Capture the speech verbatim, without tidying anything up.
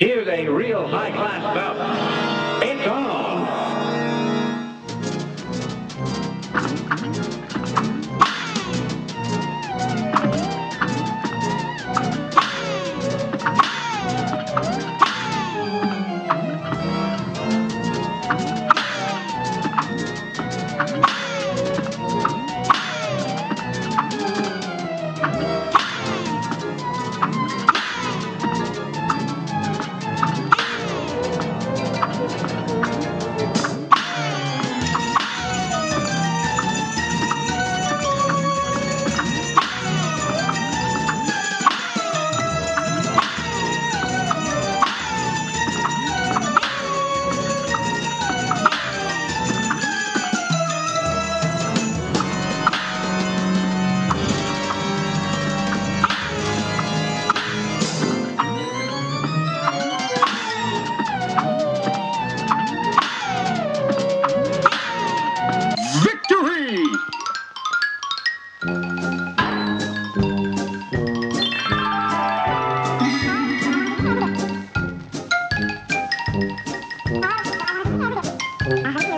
Here's a real high-class bout. It's Uh-huh.